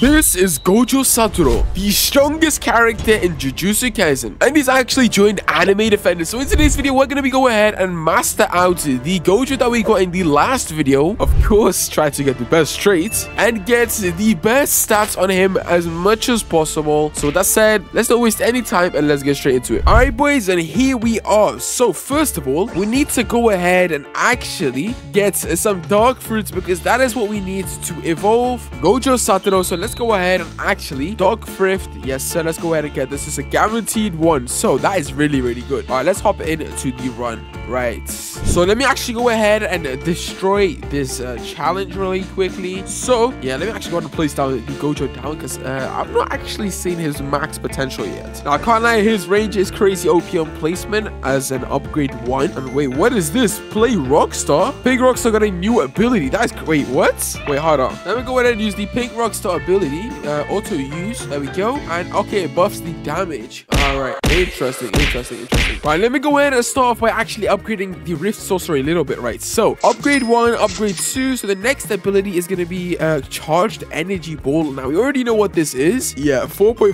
This is Gojo Satoru, the strongest character in Jujutsu Kaisen, and he's actually joined Anime Defenders. So in today's video, we're going to be going ahead and master out the Gojo that we got in the last video. Of course, try to get the best traits and get the best stats on him as much as possible. So with that said, let's not waste any time and let's get straight into it. Alright boys, and here we are. So first of all, we need to go ahead and actually get some dark fruits because that is what we need to evolve Gojo Satoru. So let's go ahead and actually Dark Rift. Yes, sir. Let's go ahead and get this. It's a guaranteed one. So that is really, really good. All right, let's hop into the run. Right. So let me actually go ahead and destroy this challenge really quickly. So yeah, let me actually go ahead and place down the Gojo down because I've not actually seen his max potential yet. Now, I can't lie. His range is crazy OP on placement as an upgrade one. And wait, what is this? Play Rockstar? Pink Rockstar got a new ability. That is... Wait, what? Wait, hold on. Let me go ahead and use the Pink Rockstar ability. Auto use, there we go, and okay, it buffs the damage. All right, interesting. Right, let me go ahead and start off by actually upgrading the Rift Sorcerer a little bit. Right, so upgrade one, upgrade two. So the next ability is going to be charged energy ball. Now we already know what this is. Yeah, 4.4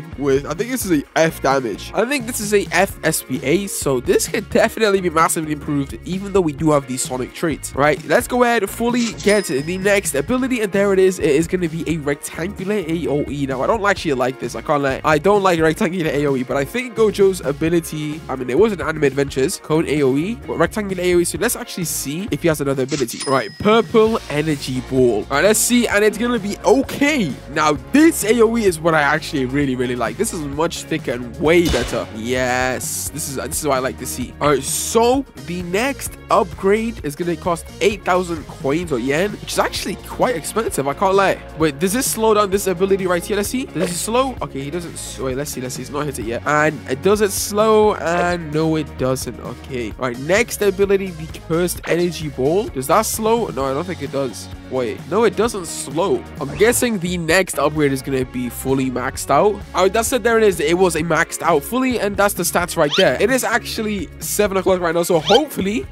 SPA with, I think this is a F damage. I think this is a F SPA, so this could definitely be massively improved, even though we do have the Sonic traits. Right, let's go ahead and fully get the next ability, and there it is. It is going to be a rectangular AoE. Now I don't actually like this, I can't lie. I don't like rectangular AoE, but I think Gojo's ability, I mean, it was an Anime Adventures code AoE, but rectangular AoE. So let's actually see if he has another ability. Right, purple energy ball. All right, let's see, and it's gonna be okay. Now this AoE is what I actually really like. This is much thicker and way better. Yes, this is what I like to see. All right, so the next upgrade is gonna cost 8,000 coins or yen, which is actually quite expensive, I can't lie. Wait, does this slow down this ability right here? Let's see. Does it slow? Okay, he doesn't. Wait, let's see. He's not hit it yet. And does it slow? And no, it doesn't. Okay. All right, next ability, the Cursed Energy Ball. Does that slow? No, I don't think it does. Wait, no, it doesn't slow. I'm guessing the next upgrade is going to be fully maxed out. All right, that's it. There it is. It was a maxed out fully, and that's the stats right there. It is actually 7 o'clock right now, so hopefully,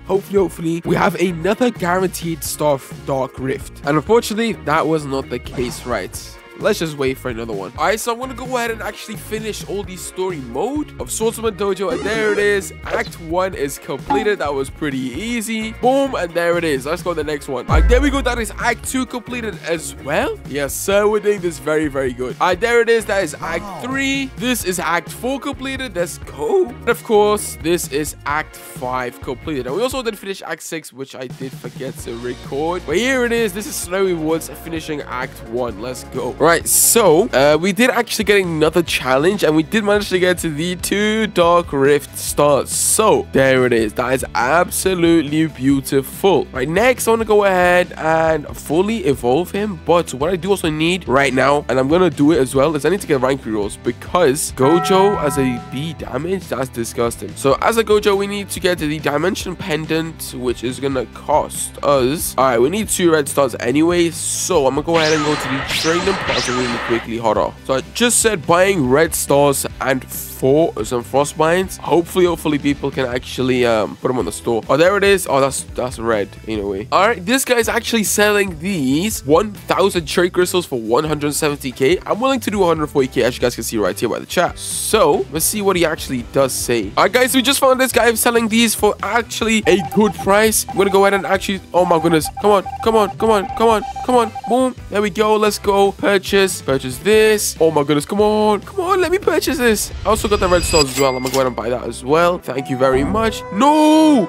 we have another guaranteed star Dark Rift. And unfortunately, that was not the case. Right. Let's just wait for another one. All right, so I'm going to go ahead and actually finish all the story mode of Swordsman Dojo. And there it is. Act 1 is completed. That was pretty easy. Boom. And there it is. Let's go to the next one. All right, there we go. That is Act 2 completed as well. Yes, sir. We're doing this very good. All right, there it is. That is Act 3. This is Act 4 completed. Let's go. And of course, this is Act 5 completed. And we also did finish Act 6, which I did forget to record. But here it is. This is Snowy Woods finishing Act 1. Let's go. Right, so we did actually get another challenge, and we did manage to get to the 2 Dark Rift stars. So there it is. That is absolutely beautiful. Right, next I want to go ahead and fully evolve him. But what I do also need right now, and I'm gonna do it as well, is I need to get rank rerolls because Gojo as a B damage, that's disgusting. So as a Gojo, we need to get the Dimension Pendant, which is gonna cost us. All right, we need 2 red stars anyway. So I'm gonna go ahead and go to the Trained Demon Boss really quickly. Hold on. So I just said buying red stars and 4 or some frostbinds. Hopefully people can actually put them on the store. Oh, there it is. Oh, that's red anyway. All right, this guy is actually selling these 1,000 trade crystals for 170k. I'm willing to do 140k, as you guys can see right here by the chat. So let's see what he actually does say. All right, guys, we just found this guy selling these for actually a good price. I'm gonna go ahead and actually. Oh my goodness! Come on! Boom! There we go. Let's go. Purchase this. Oh my goodness! Come on! Let me purchase this. I also got the red stars as well. I'm gonna go ahead and buy that as well. Thank you very much. No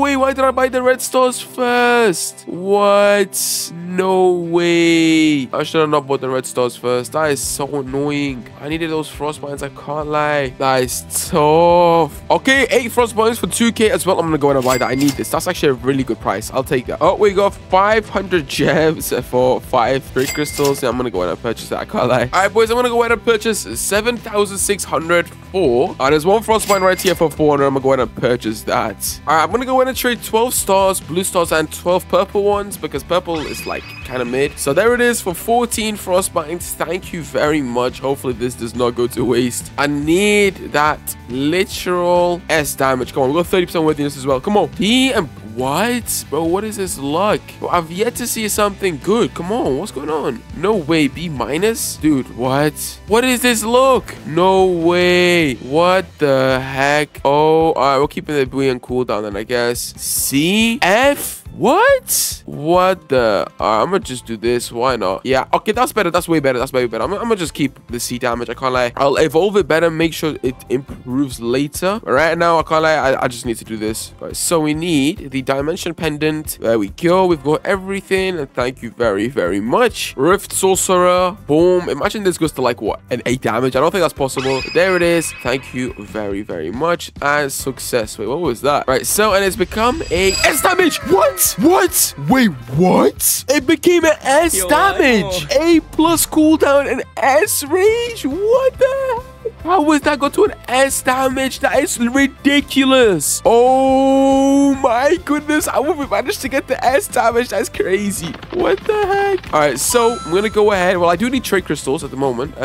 way. Why did I buy the red stars first? What? No way. I should have not bought the red stars first. That is so annoying. I needed those frostbinds. I can't lie. That is tough. Okay, 8 frostbinds for 2k as well. I'm gonna go ahead and buy that. I need this. That's actually a really good price. I'll take that. Oh, we got 500 gems for 5 free crystals. Yeah, I'm gonna go ahead and purchase that. I can't lie. All right, boys. I'm gonna go ahead and purchase 7,600 for. There's 1 frostbind right here for 400. I'm gonna go ahead and purchase that. All right, I'm gonna go ahead and trade 12 stars, blue stars, and 12 purple ones because purple is like kind of mid. So there it is for 14 frostbites. Thank you very much. Hopefully this does not go to waste. I need that literal S damage. Come on, we've got 30% worthiness as well. Come on. He and... what? Bro, what is this luck? Bro, I've yet to see something good. Come on, what's going on? No way, B minus? Dude, what? What is this look? No way. What the heck? Oh, all right, we're keeping the buoy on cooldown then, I guess. C? F? What? What the? I'm gonna just do this. Why not? Yeah, okay, that's better. That's way better. That's way better. I'm gonna just keep the C damage. I can't lie. I'll evolve it better, make sure it improves later. But right now, I can't lie. I just need to do this. Right, so we need the Dimension Pendant. There we go. We've got everything. And thank you very, very much. Rift Sorcerer. Boom. Imagine this goes to like, what? An 8 damage. I don't think that's possible. But there it is. Thank you very, very much. And success. Wait, what was that? Right, so, and it's become a S damage. What? What? Wait, what? It became an S damage. A plus cooldown and S range? What the heck? How has that got to an S damage? That is ridiculous. Oh my goodness. I wouldn't have managed to get the S damage. That's crazy. What the heck? All right, so I'm going to go ahead. Well, I do need trade crystals at the moment.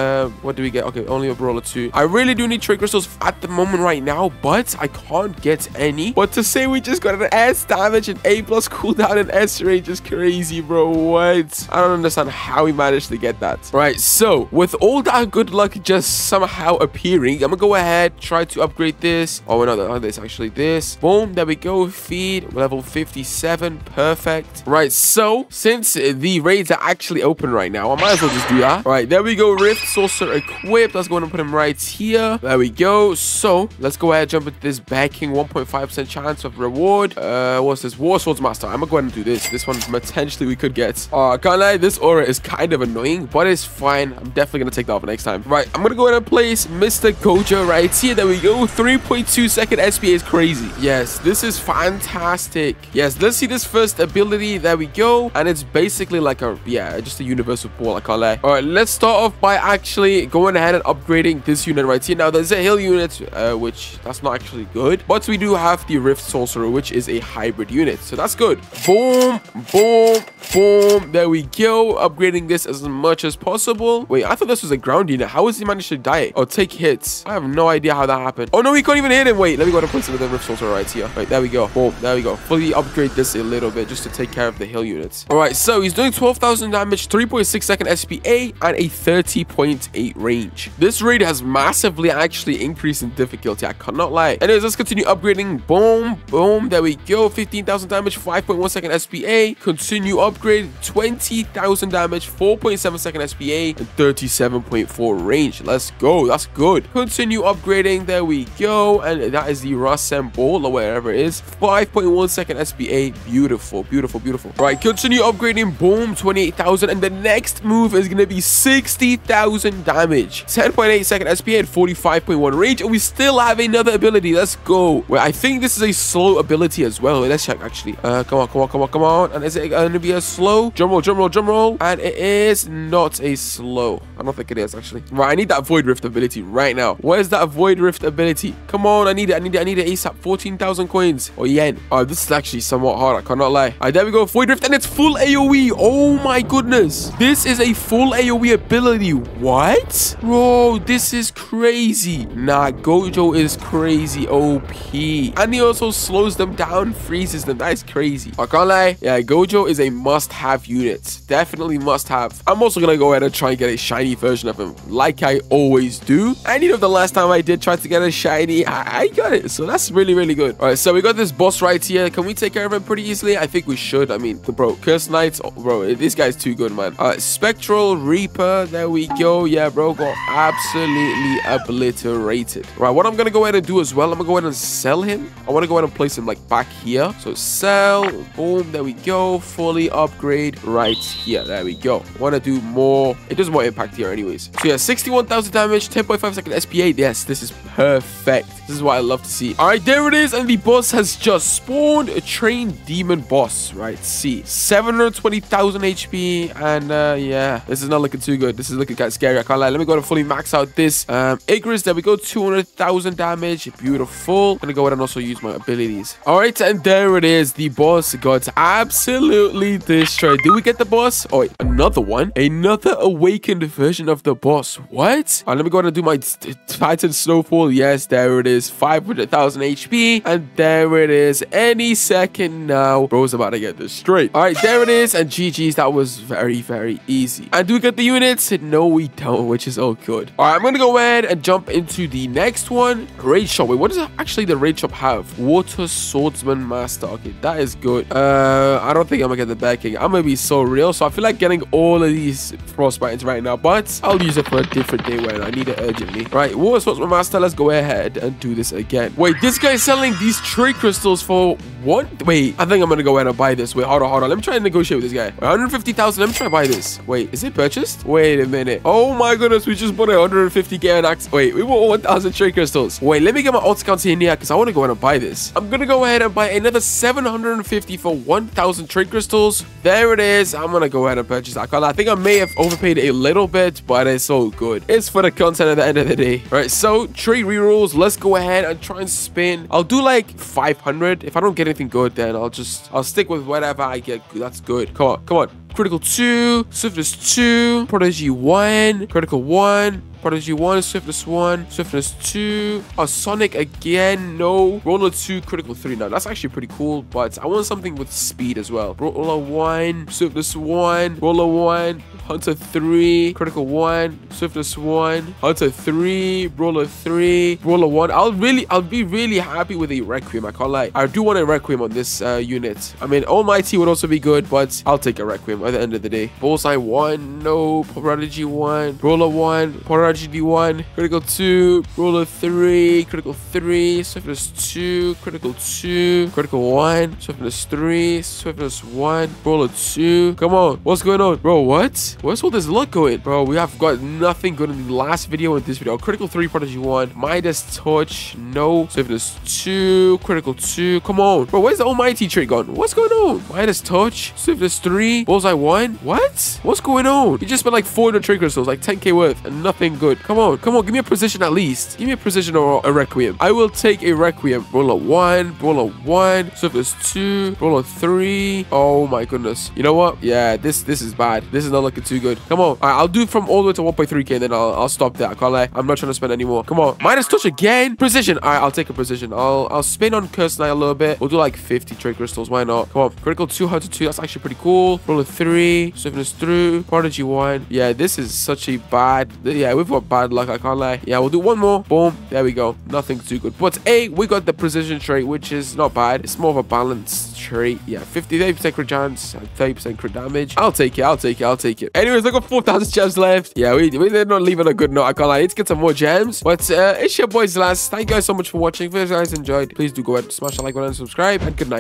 What do we get? Okay, only a brawler 2. I really do need trade crystals at the moment right now, but I can't get any. But to say we just got an S damage and A plus cooldown and S range is crazy, bro. What? I don't understand how we managed to get that. Right, so with all that good luck just somehow appearing, I'm gonna go ahead, try to upgrade this. Oh no, not this, actually this. Boom, there we go. Feed level 57, perfect. Right, so since the raids are actually open right now, I might as well just do that. All right, there we go. Rift Sorcerer equipped. Let's go and put him right here. There we go. So let's go ahead and jump into this backing. 1.5% chance of reward. What's this? War Swords Master. I'm gonna go ahead and do this. This one potentially we could get. I can't lie, this aura is kind of annoying, but it's fine. I'm definitely gonna take that off next time. Right, I'm gonna go ahead and place Mr. Gojo right here. There we go. 3.2 second SPA is crazy. Yes, this is fantastic. Yes, let's see this first ability. There we go. And it's basically like a, yeah, just a universal ball. I can't lie. All right, let's start off by actually going ahead and upgrading this unit right here. Now, there's a heal unit, which that's not actually good. But we do have the Rift Sorcerer, which is a hybrid unit. So that's good. Boom, boom, boom. There we go. Upgrading this as much as possible. Wait, I thought this was a ground unit. How has he managed to die? Oh, take hits. I have no idea how that happened. Oh no, we can't even hit him. Wait, let me go to place it with the Rift Sorcerer right here. Right, there we go. Boom, there we go. Fully upgrade this a little bit just to take care of the heal units. All right, so he's doing 12,000 damage, 3.6 second SPA, and a 30.8 range. This raid has massively actually increased in difficulty. I cannot lie. Anyways, let's continue upgrading. Boom, boom. There we go. 15,000 damage, 5.1 second SPA. Continue upgrade. 20,000 damage, 4.7 second SPA, and 37.4 range. Let's go. That's good. Continue upgrading. There we go. And that is the Rasen Ball or whatever it is. 5.1 second SPA. Beautiful, beautiful, beautiful. Right, continue upgrading. Boom, 28,000. And the next move is going to be 60,000 damage. 10.8 second SPA and 45.1 range. And we still have another ability. Let's go. Wait, I think this is a slow ability as well. Wait, let's check actually. Come on, come on, come on, come on. And is it going to be a slow? Drum roll, drum roll, drum roll. And it is not a slow. I don't think it is actually. Right, I need that Void Rift ability right now. Where's that Void Rift ability? Come on, I need it, I need it, I need it ASAP. 14,000 coins or yen. Oh, this is actually somewhat hard, I cannot lie. All right, there we go. Void Rift, and it's full AoE. Oh my goodness, this is a full AoE ability. What, bro, this is crazy. Nah, Gojo is crazy OP, and he also slows them down, freezes them. That is crazy, I can't lie. Yeah, Gojo is a must-have unit, definitely must-have. I'm also gonna go ahead and try and get a shiny version of him like I always do. And you know, the last time I did try to get a shiny, I got it. So that's really, really good. All right, so we got this boss right here. Can we take care of him pretty easily? I think we should. I mean, bro, Curse Knight. Oh, bro, this guy's too good, man. All right, Spectral Reaper. There we go. Yeah, bro, got absolutely obliterated. All right, what I'm going to go ahead and do as well, I'm going to go ahead and sell him. I want to go ahead and place him like back here. So sell. Boom. There we go. Fully upgrade right here. There we go. I want to do more. It does more impact here anyways. So yeah, 61,000 damage, 10.5 1.5 second SPA. Yes, this is perfect. This is what I love to see. All right, there it is. And the boss has just spawned, a Trained Demon Boss, right? See, 720,000 HP. And yeah, this is not looking too good. This is looking kind of scary. I can't lie. Let me go and fully max out this Icarus. There we go. 200,000 damage. Beautiful. I'm going to go ahead and also use my abilities. All right, and there it is. The boss got absolutely destroyed. Did we get the boss? Oh, wait, another one. Another awakened version of the boss. What? All right, let me go ahead and do my Titan Snowfall. Yes, there it is. 500,000 HP. And there it is. Any second now. Bro's about to get destroyed. All right, there it is. And GG's. That was very, very easy. And do we get the units? No, we don't, which is all good. All right, I'm going to go ahead and jump into the next one. Raid Shop. Wait, what does actually the Raid Shop have? Water Swordsman Master. Okay, that is good. I don't think I'm going to get the Bear King. I'm going to be so real. So I feel like getting all of these Frostbitons right now, but I'll use it for a different day when I need it urgently. Right, Water Swordsman Master. Let's go ahead and do this again. Wait, this guy's selling these trade crystals for what? Wait, I think I'm going to go ahead and buy this. Wait, hold on, hold on. Let me try and negotiate with this guy. 150,000. Let me try and buy this. Wait, is it purchased? Wait a minute. Oh my goodness. We just bought 150k and axe. Wait, we bought 1,000 trade crystals. Wait, let me get my alt counts in here because I want to go ahead and buy this. I'm going to go ahead and buy another 750 for 1,000 trade crystals. There it is. I'm going to go ahead and purchase that. I think I may have overpaid a little bit, but it's all good. It's for the content at the end of the day. All right, so trade rerolls. Let's go ahead and try and spin. I'll do like 500. If I don't get anything good, then I'll stick with whatever I get. That's good. Come on, come on. Critical 2, Swiftness 2, Prodigy 1, Critical 1, Prodigy 1, Swiftness 1, Swiftness 2. Oh, Sonic again, no. Roller 2, Critical 3. Now, that's actually pretty cool, but I want something with speed as well. Roller 1, Swiftness 1, Roller 1, Hunter 3, Critical 1, Swiftness 1, Hunter 3, Brawler 3, Brawler 1. I'll be really happy with a Requiem, I can't lie. I do want a Requiem on this unit. I mean, Almighty would also be good, but I'll take a Requiem at the end of the day. Bullseye 1, no. Prodigy 1, Brawler 1, Prodigy 1, Critical 2, Brawler 3, Critical 3, Swiftness 2, Critical 2, Critical 1, Swiftness 3, Swiftness 1, Brawler 2. Come on, what's going on? Bro, what? Where's all this luck going? Bro, we have got nothing good in the last video and this video. Critical 3, Prodigy 1. Midas Touch, no. Swiftness 2, Critical 2. Come on. Bro, where's the Almighty trait gone? What's going on? Midas Touch, Swiftness 3, Bullseye 1. What? What's going on? You just spent like 400 trade crystals, like 10k worth and nothing good. Come on. Come on. Give me a precision at least. Give me a precision or a Requiem. I will take a Requiem. Brawler 1, Brawler 1, Swiftness 2, Brawler 3. Oh my goodness. You know what? Yeah, this is bad. This is not looking too good. Come on. All right, I'll do it from all the way to 1.3k and then I'll stop that. I can't lie. I'm not trying to spend any more. Come on. Midas Touch again. Precision. All right, I'll take a precision. I'll spin on Curse Knight a little bit. We'll do like 50 trade crystals. Why not? Come on. Critical 202. That's actually pretty cool. Roller 3. Swiftness through. Prodigy 1. Yeah, this is such a bad. Yeah, we've got bad luck. I can't lie. Yeah, we'll do one more. Boom. There we go. Nothing too good. But hey, we got the precision trait, which is not bad. It's more of a balanced trait. Yeah, 58% crit chance and 30% crit damage. I'll take it. I'll take it. I'll take it. Anyways, I got 4,000 gems left. Yeah, we did not leave on a good note. I can't lie. Let's get some more gems. But it's your boys, lads. Thank you guys so much for watching. If you guys enjoyed, please do go ahead and smash that like button and subscribe. And good night.